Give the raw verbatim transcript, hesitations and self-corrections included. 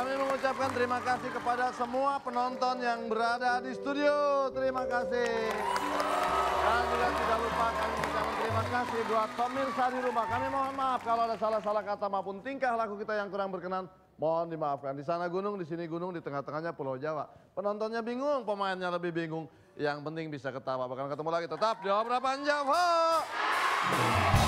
Kami mengucapkan terima kasih kepada semua penonton yang berada di studio. Terima kasih. Dan juga tidak lupa kami mengucapkan terima kasih buat pemirsa di rumah. Kami mohon maaf kalau ada salah-salah kata maupun tingkah laku kita yang kurang berkenan. Mohon dimaafkan. Di sana gunung, di sini gunung, di tengah-tengahnya Pulau Jawa. Penontonnya bingung, pemainnya lebih bingung. Yang penting bisa ketawa. Bahkan ketemu lagi tetap di Opera Van Java.